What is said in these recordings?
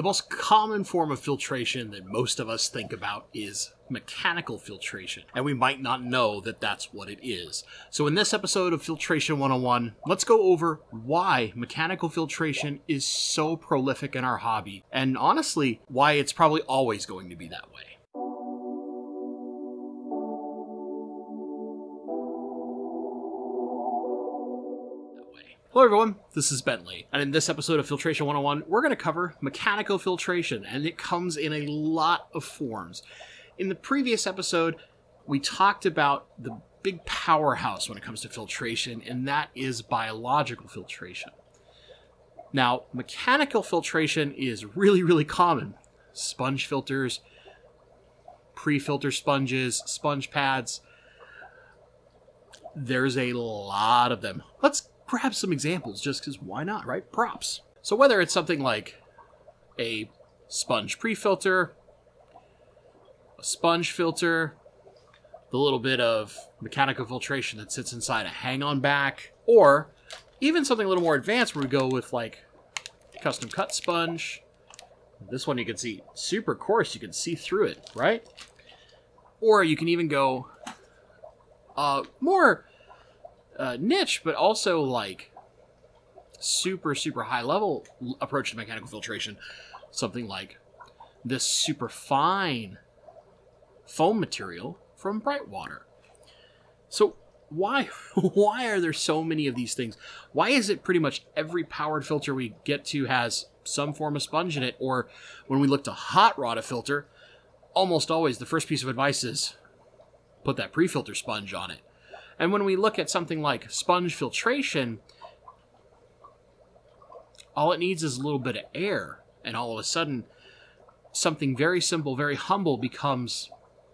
The most common form of filtration that most of us think about is mechanical filtration, and we might not know that that's what it is. So in this episode of Filtration 101, let's go over why mechanical filtration is so prolific in our hobby, and honestly, why it's probably always going to be that way. Hello everyone, this is Bentley, and in this episode of Filtration 101, we're going to cover mechanical filtration, and it comes in a lot of forms. In the previous episode, we talked about the big powerhouse when it comes to filtration, and that is biological filtration. Now, mechanical filtration is really, really common. Sponge filters, pre-filter sponges, sponge pads, there's a lot of them. Let's grab some examples just because why not, right? Props. So whether it's something like a sponge pre-filter, a sponge filter, the little bit of mechanical filtration that sits inside a hang-on back, or even something a little more advanced where we go with like custom cut sponge. This one you can see super coarse, you can see through it, right? Or you can even go more niche, but also like super high level approach to mechanical filtration. Something like this super fine foam material from Brightwater. So why are there so many of these things? Why is it pretty much every powered filter we get to has some form of sponge in it? Or when we look to hot rod a filter, almost always the first piece of advice is put that pre-filter sponge on it. And when we look at something like sponge filtration, all it needs is a little bit of air. And all of a sudden, something very simple, very humble becomes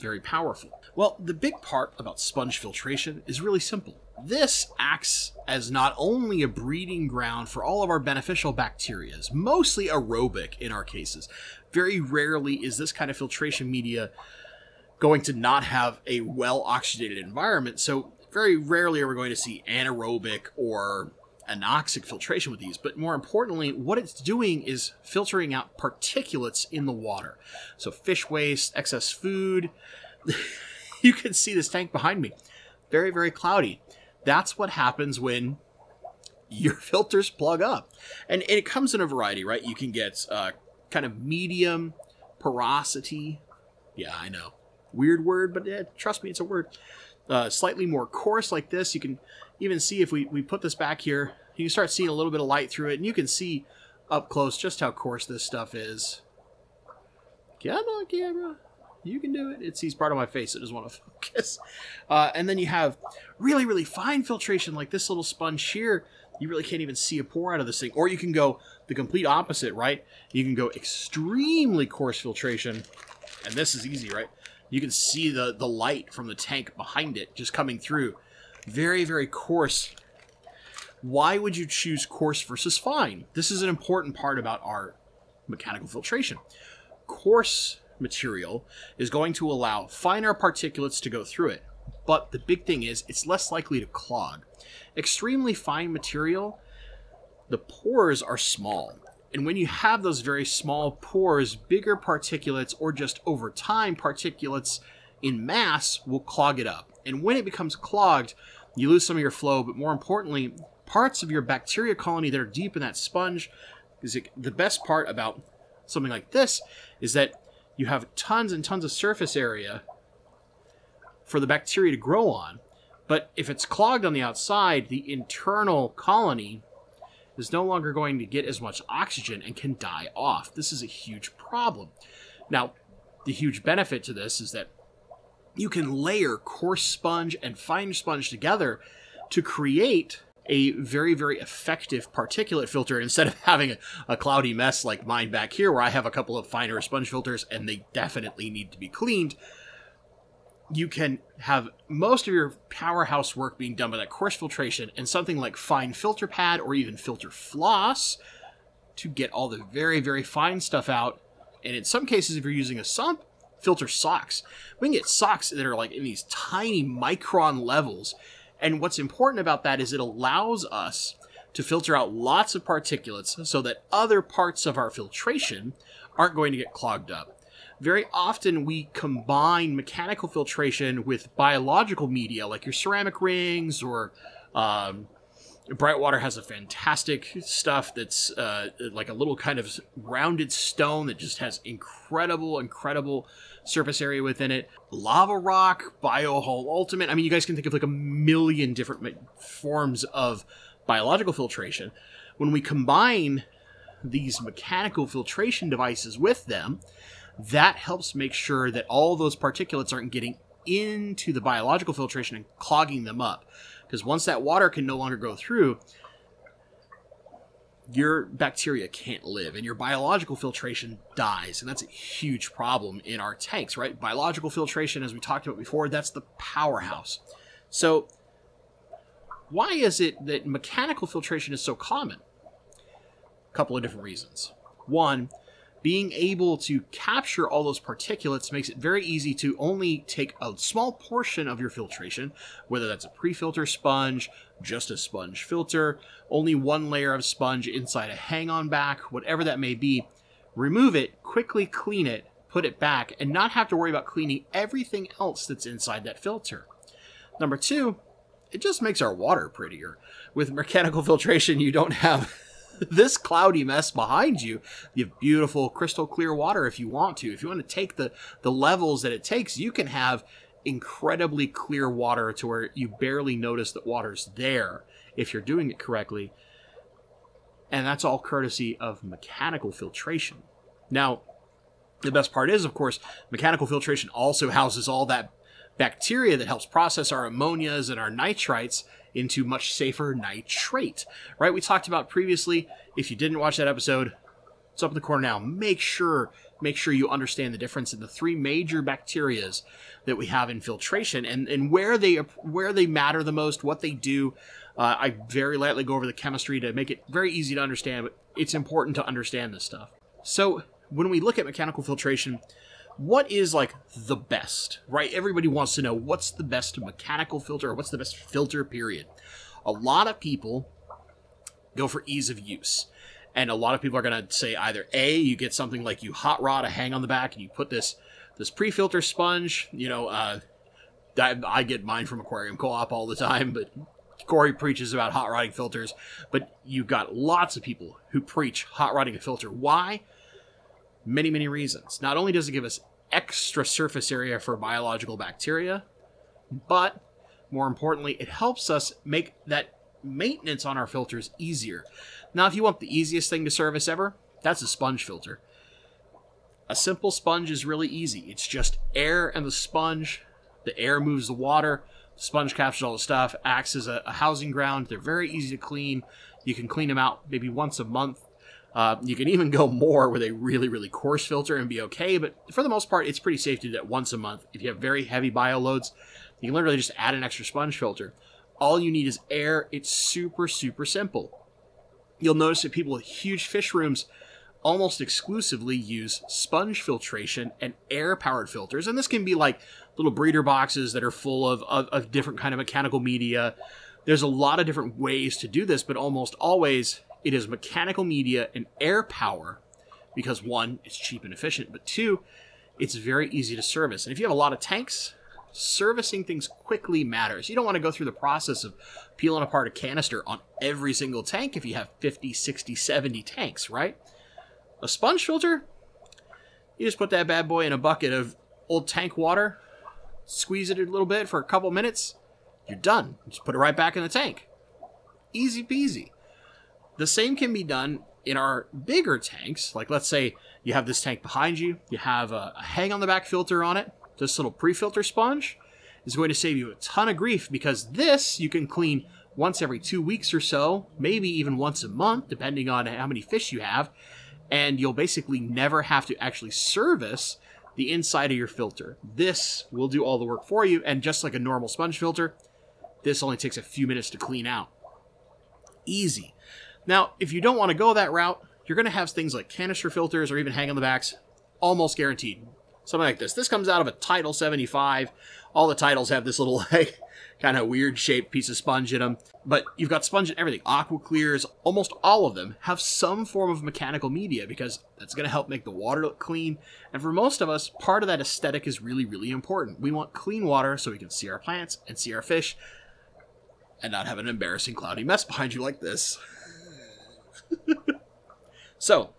very powerful. Well, the big part about sponge filtration is really simple. This acts as not only a breeding ground for all of our beneficial bacteria, mostly aerobic in our cases. Very rarely is this kind of filtration media going to not have a well-oxidated environment, so very rarely are we going to see anaerobic or anoxic filtration with these, but more importantly, what it's doing is filtering out particulates in the water. So fish waste, excess food. You can see this tank behind me. Very, very cloudy. That's what happens when your filters plug up. And it comes in a variety, right? You can get kind of medium porosity. Yeah, I know. Weird word, but yeah, trust me, it's a word. Slightly more coarse like this. You can even see if we put this back here, you can start seeing a little bit of light through it, and you can see up close just how coarse this stuff is. Come on, camera. You can do it. It sees part of my face. It doesn't want to focus. And then you have really, really fine filtration like this little sponge here. You really can't even see a pore out of this thing. Or you can go the complete opposite, right? You can go extremely coarse filtration, and this is easy, right? You can see the light from the tank behind it just coming through. Very, very coarse. Why would you choose coarse versus fine? This is an important part about our mechanical filtration. Coarse material is going to allow finer particulates to go through it. But the big thing is it's less likely to clog. Extremely fine material, the pores are small. And when you have those very small pores, bigger particulates, or just over time, particulates in mass will clog it up. And when it becomes clogged, you lose some of your flow, but more importantly, parts of your bacteria colony that are deep in that sponge. The best part about something like this is that you have tons and tons of surface area for the bacteria to grow on. But if it's clogged on the outside, the internal colony is no longer going to get as much oxygen and can die off. This is a huge problem. Now, the huge benefit to this is that you can layer coarse sponge and fine sponge together to create a very, very effective particulate filter instead of having a cloudy mess like mine back here where I have a couple of finer sponge filters and they definitely need to be cleaned. You can have most of your powerhouse work being done by that coarse filtration and something like fine filter pad or even filter floss to get all the very, very fine stuff out. And in some cases, if you're using a sump, filter socks. We can get socks that are like in these tiny micron levels. And what's important about that is it allows us to filter out lots of particulates so that other parts of our filtration aren't going to get clogged up. Very often we combine mechanical filtration with biological media like your ceramic rings or Brightwater has a fantastic stuff that's like a little kind of rounded stone that just has incredible surface area within it. Lava rock, Bio Hull Ultimate. I mean, you guys can think of like a million different forms of biological filtration. When we combine these mechanical filtration devices with them, that helps make sure that all those particulates aren't getting into the biological filtration and clogging them up. Because once that water can no longer go through, your bacteria can't live and your biological filtration dies. And that's a huge problem in our tanks, right? Biological filtration, as we talked about before, that's the powerhouse. So why is it that mechanical filtration is so common? A couple of different reasons. One, being able to capture all those particulates makes it very easy to only take a small portion of your filtration, whether that's a pre-filter sponge, just a sponge filter, only one layer of sponge inside a hang-on back, whatever that may be, remove it, quickly clean it, put it back, and not have to worry about cleaning everything else that's inside that filter. Number two, it just makes our water prettier. With mechanical filtration, you don't have this cloudy mess behind you. You have beautiful crystal clear water if you want to. If you want to take the levels that it takes, you can have incredibly clear water to where you barely notice that water's there if you're doing it correctly. And that's all courtesy of mechanical filtration. Now, the best part is, of course, mechanical filtration also houses all that bacteria that helps process our ammonias and our nitrites into much safer nitrate, right? We talked about previously. If you didn't watch that episode, it's up in the corner now. Make sure you understand the difference in the three major bacterias that we have in filtration and where they matter the most, what they do. I very lightly go over the chemistry to make it very easy to understand, but it's important to understand this stuff. So when we look at mechanical filtration, what is like the best, right? Everybody wants to know what's the best mechanical filter or what's the best filter, period. A lot of people go for ease of use. And a lot of people are going to say either A, you get something like you hot rod a hang on the back and you put this pre-filter sponge, you know, I get mine from Aquarium Co-op all the time, but Corey preaches about hot rodding filters, but you've got lots of people who preach hot rodding a filter. Why? Many, many reasons. Not only does it give us extra surface area for biological bacteria, but more importantly, it helps us make that maintenance on our filters easier. Now, if you want the easiest thing to service ever, that's a sponge filter. A simple sponge is really easy. It's just air and the sponge. The air moves the water. The sponge captures all the stuff, acts as a housing ground. They're very easy to clean. You can clean them out maybe once a month. You can even go more with a really, really coarse filter and be okay, but for the most part, it's pretty safe to do that once a month. If you have very heavy bio loads, you can literally just add an extra sponge filter. All you need is air. It's super, super simple. You'll notice that people with huge fish rooms almost exclusively use sponge filtration and air-powered filters, and this can be like little breeder boxes that are full of different kind of mechanical media. There's a lot of different ways to do this, but almost always it is mechanical media and air power because, one, it's cheap and efficient, but two, it's very easy to service. And if you have a lot of tanks, servicing things quickly matters. You don't want to go through the process of peeling apart a canister on every single tank if you have 50, 60, 70 tanks, right? A sponge filter, you just put that bad boy in a bucket of old tank water, squeeze it a little bit for a couple minutes, you're done. Just put it right back in the tank. Easy peasy. The same can be done in our bigger tanks. Like, let's say you have this tank behind you. You have a hang on the back filter on it. This little pre-filter sponge is going to save you a ton of grief because this you can clean once every 2 weeks or so, maybe even once a month, depending on how many fish you have. And you'll basically never have to actually service the inside of your filter. This will do all the work for you. And just like a normal sponge filter, this only takes a few minutes to clean out. Easy. Now, if you don't want to go that route, you're going to have things like canister filters or even hang on the backs, almost guaranteed. Something like this. This comes out of a Title 75. All the titles have this little like kind of weird shaped piece of sponge in them. But you've got sponge in everything. Aqua Clears, almost all of them have some form of mechanical media because that's going to help make the water look clean. And for most of us, part of that aesthetic is really, really important. We want clean water so we can see our plants and see our fish and not have an embarrassing cloudy mess behind you like this. So,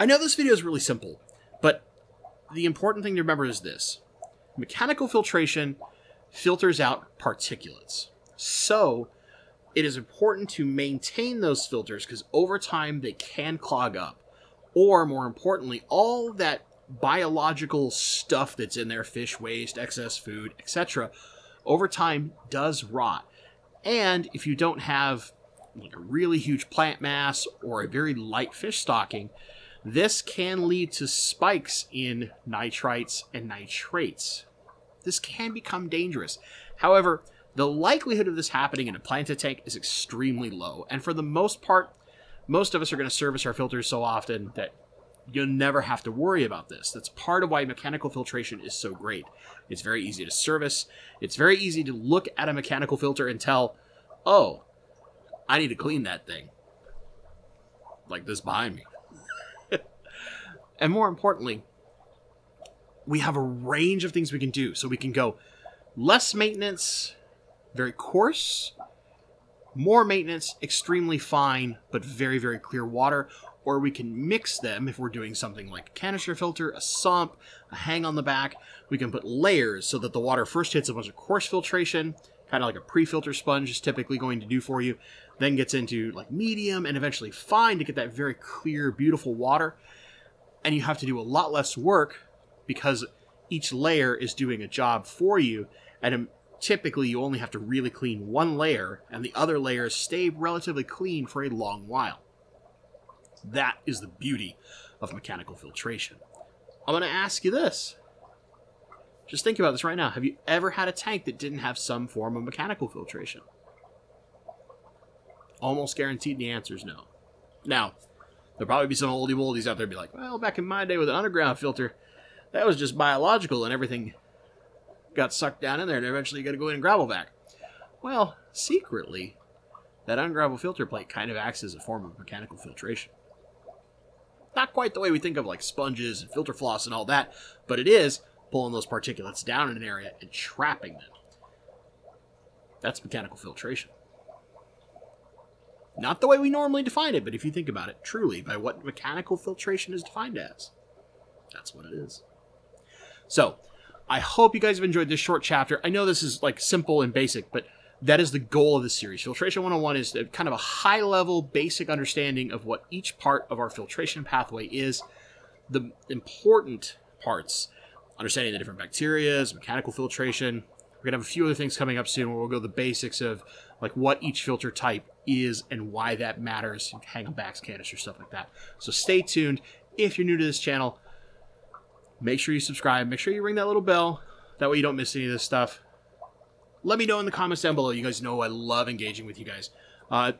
I know this video is really simple, but the important thing to remember is this. Mechanical filtration filters out particulates. So, it is important to maintain those filters because over time they can clog up. Or, more importantly, all that biological stuff that's in there, fish waste, excess food, etc., over time does rot. And if you don't have like a really huge plant mass or a very light fish stocking, this can lead to spikes in nitrites and nitrates. This can become dangerous. However, the likelihood of this happening in a planted tank is extremely low. And for the most part, most of us are going to service our filters so often that you'll never have to worry about this. That's part of why mechanical filtration is so great. It's very easy to service. It's very easy to look at a mechanical filter and tell, oh, I need to clean that thing. Like this behind me. And more importantly, we have a range of things we can do. So we can go less maintenance, very coarse, more maintenance, extremely fine, but very, very clear water. Or we can mix them if we're doing something like a canister filter, a sump, a hang on the back. We can put layers so that the water first hits a bunch of coarse filtration, kind of like a pre-filter sponge is typically going to do for you, then gets into like medium and eventually fine to get that very clear, beautiful water. And you have to do a lot less work because each layer is doing a job for you. And typically you only have to really clean one layer and the other layers stay relatively clean for a long while. That is the beauty of mechanical filtration. I'm going to ask you this. Just think about this right now. Have you ever had a tank that didn't have some form of mechanical filtration? Almost guaranteed the answer is no. Now, there'll probably be some oldie-woldies out there be like, well, back in my day with an underground filter, that was just biological and everything got sucked down in there and eventually you got to go in and gravel back. Well, secretly, that ungravel filter plate kind of acts as a form of mechanical filtration. Not quite the way we think of like sponges and filter floss and all that, but it is pulling those particulates down in an area and trapping them. That's mechanical filtration. Not the way we normally define it, but if you think about it truly by what mechanical filtration is defined as, that's what it is. So, I hope you guys have enjoyed this short chapter. I know this is like simple and basic, but that is the goal of this series. Filtration 101 is kind of a high-level, basic understanding of what each part of our filtration pathway is, the important parts, understanding the different bacteria, mechanical filtration. We're going to have a few other things coming up soon where we'll go the basics of like what each filter type is and why that matters, hang on backs, canisters, stuff like that. So stay tuned. If you're new to this channel, make sure you subscribe. Make sure you ring that little bell. That way you don't miss any of this stuff. Let me know in the comments down below. You guys know I love engaging with you guys.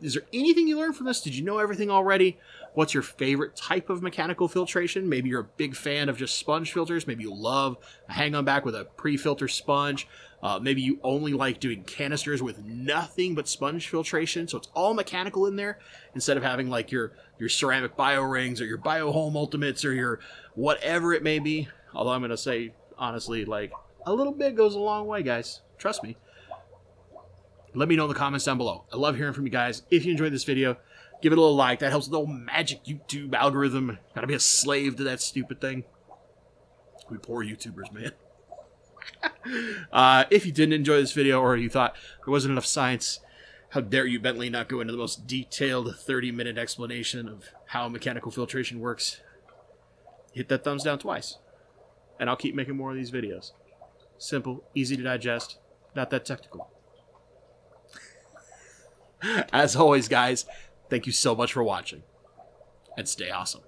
Is there anything you learned from this? Did you know everything already? What's your favorite type of mechanical filtration? Maybe you're a big fan of just sponge filters. Maybe you love a hang-on back with a pre-filter sponge. Maybe you only like doing canisters with nothing but sponge filtration, so it's all mechanical in there instead of having like your ceramic bio rings or your Bio Hull Ultimates or your whatever it may be. Although I'm going to say, honestly, like a little bit goes a long way, guys. Trust me. Let me know in the comments down below. I love hearing from you guys. If you enjoyed this video, give it a little like. That helps with the old magic YouTube algorithm. Gotta be a slave to that stupid thing. We poor YouTubers, man. If you didn't enjoy this video or you thought there wasn't enough science, how dare you, Bentley, not go into the most detailed 30-minute explanation of how mechanical filtration works. Hit that thumbs down twice. And I'll keep making more of these videos. Simple, easy to digest, not that technical. As always, guys, thank you so much for watching, and stay awesome.